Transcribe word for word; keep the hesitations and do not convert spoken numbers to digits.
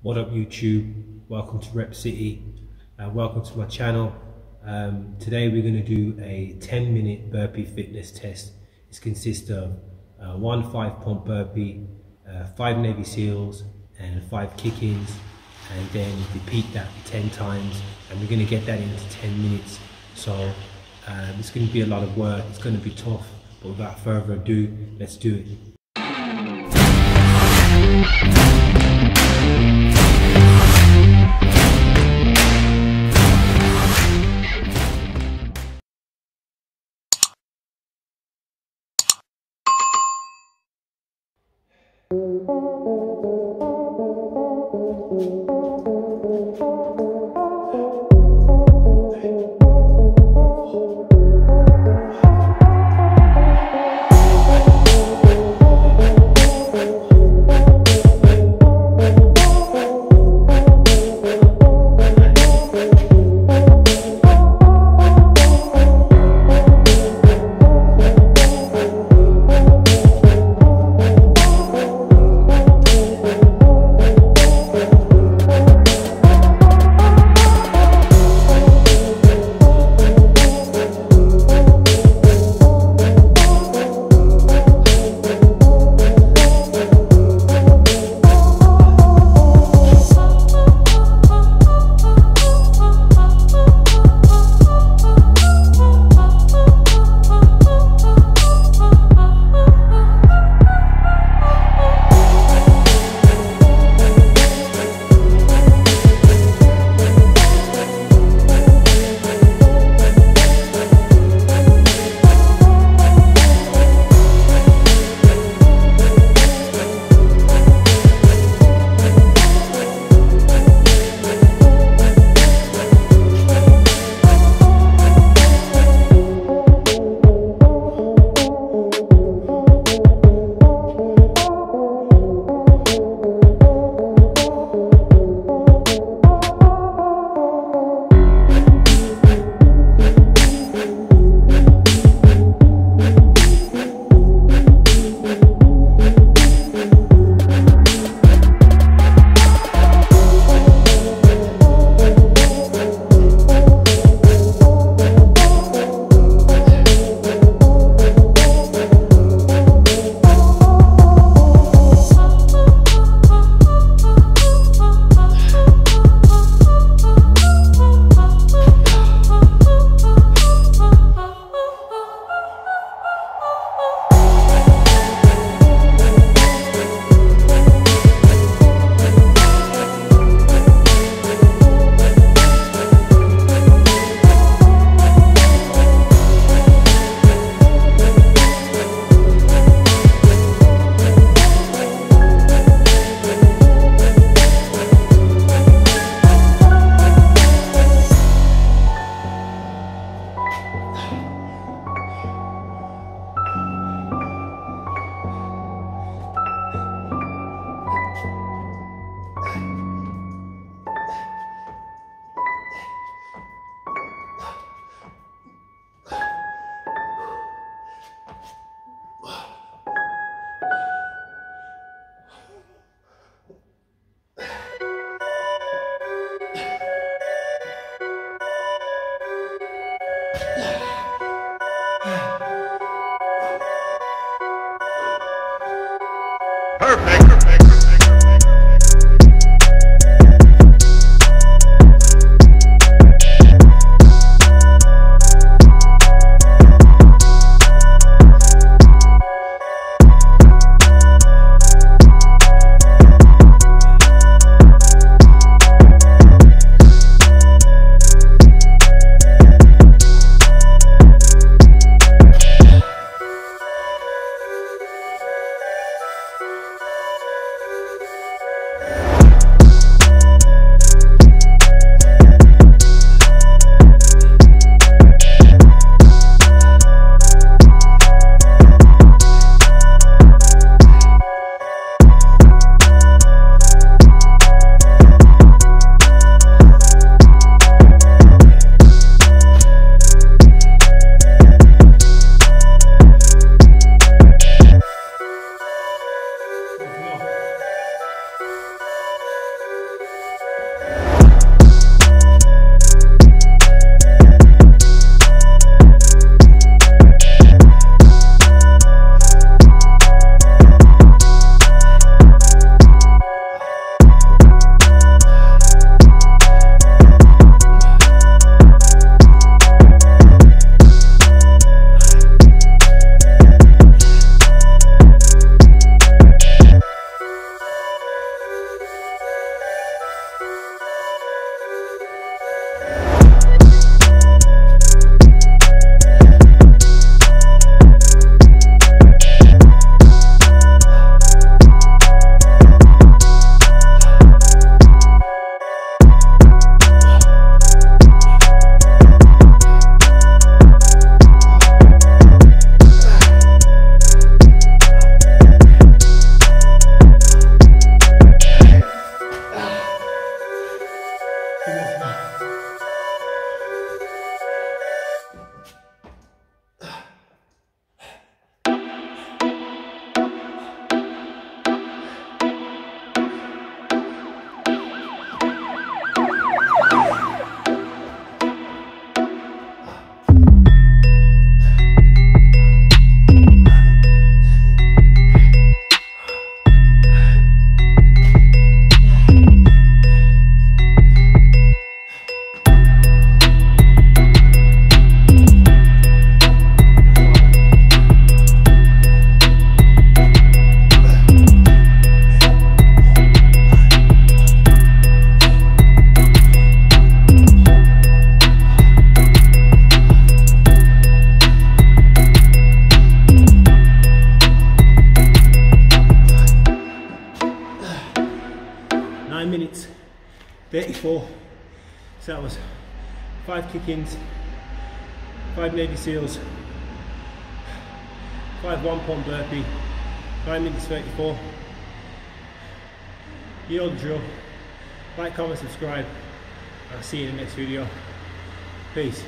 What up YouTube, welcome to Rep City and uh, welcome to my channel. Um, today we're going to do a ten minute burpee fitness test. It consists of uh, one five pump burpee, uh, five Navy Seals and five kick-ins, and then repeat that ten times, and we're going to get that into ten minutes. So um, it's going to be a lot of work, it's going to be tough, but without further ado, let's do it. nine minutes thirty-four. So that was five kick-ins, five Navy Seals, five one-pound burpee, nine minutes thirty-four. You know the drill. Like, comment, subscribe. I'll see you in the next video. Peace.